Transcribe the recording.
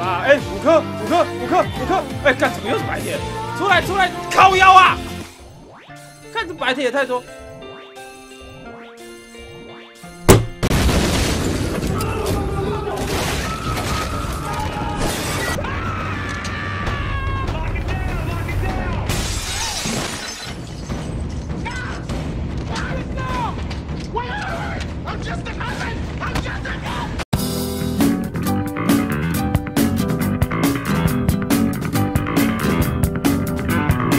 吧？哎，五颗！哎，干什么又是白铁？出来，靠腰啊！看这白铁也太多。